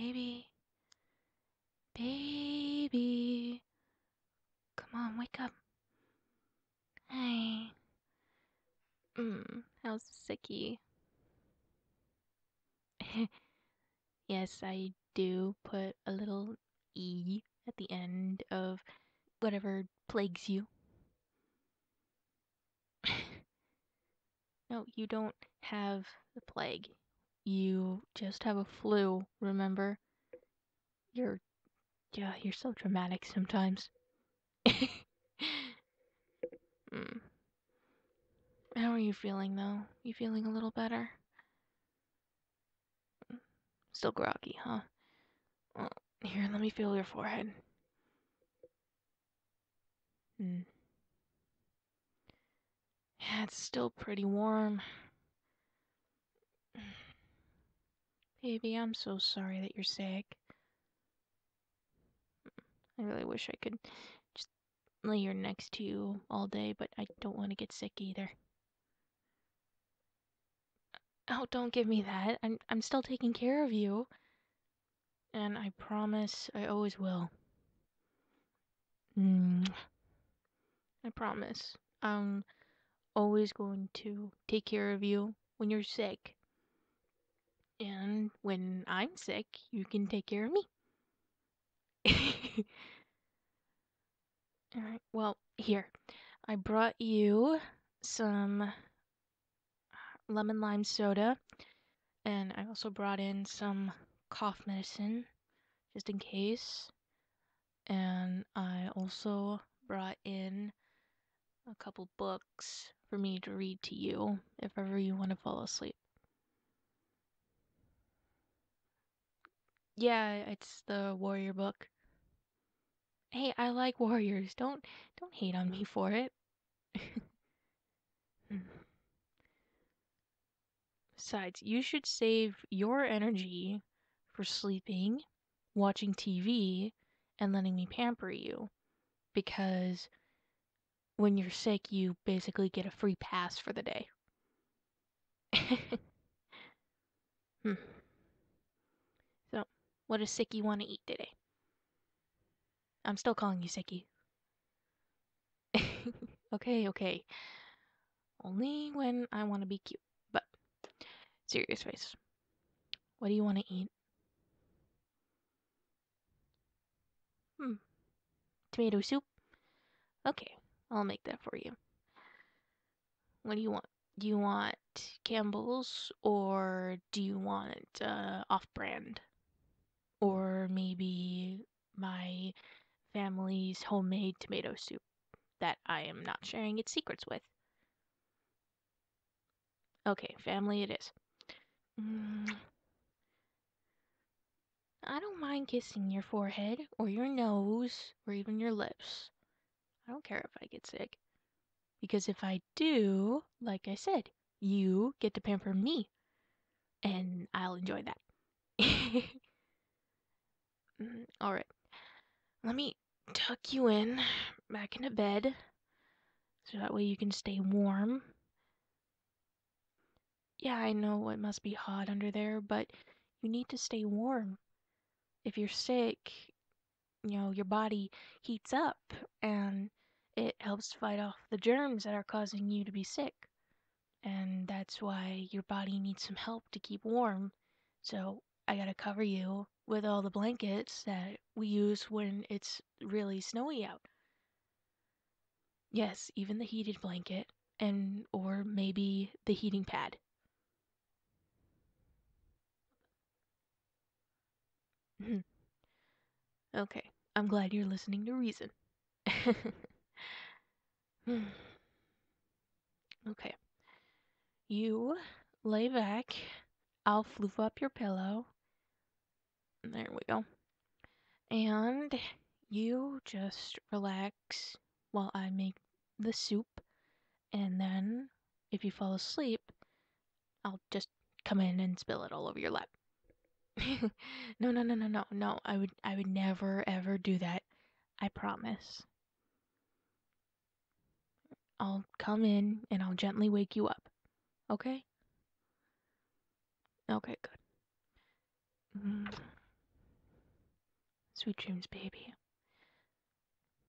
Baby. Baby. Come on, wake up. Hey. How's sicky? Yes, I do put a little E at the end of whatever plagues you. No, you don't have the plague. You just have a flu, remember? You're so dramatic sometimes. How are you feeling, though? You feeling a little better? Still groggy, huh? Well, here, let me feel your forehead. Yeah, it's still pretty warm. Baby, I'm so sorry that you're sick. I really wish I could just lay here next to you all day, but I don't want to get sick either. Oh, don't give me that. I'm still taking care of you. And I promise I always will. I promise. I'm always going to take care of you when you're sick. And when I'm sick, you can take care of me. Alright, well, here. I brought you some lemon lime soda, and I also brought in some cough medicine just in case, and I also brought in a couple books for me to read to you if ever you want to fall asleep. Yeah, it's the warrior book. Hey, I like warriors. Don't hate on me for it. Besides, you should save your energy for sleeping, watching TV, and letting me pamper you. Because when you're sick, you basically get a free pass for the day. So, what does Sickie want to eat today? I'm still calling you Sickie. Okay. Only when I want to be cute. Serious face. What do you want to eat? Tomato soup? Okay, I'll make that for you. What do you want? Do you want Campbell's, or do you want off-brand? Or maybe my family's homemade tomato soup that I am not sharing its secrets with? Okay, family it is. I don't mind kissing your forehead, or your nose, or even your lips. I don't care if I get sick. Because if I do, like I said, you get to pamper me. And I'll enjoy that. Alright. Let me tuck you in, back into bed. So that way you can stay warm. Yeah, I know it must be hot under there, but you need to stay warm. If you're sick, your body heats up, and it helps fight off the germs that are causing you to be sick. And that's why your body needs some help to keep warm. So I gotta cover you with all the blankets that we use when it's really snowy out. Yes, even the heated blanket, and or maybe the heating pad. Okay, I'm glad you're listening to reason. Okay. You lay back. I'll floof up your pillow. There we go. And you just relax while I make the soup. And then, if you fall asleep, I'll just come in and spill it all over your lap. No, I would never ever do that. I promise. I'll come in and I'll gently wake you up. Okay? Okay, good. Sweet dreams, baby.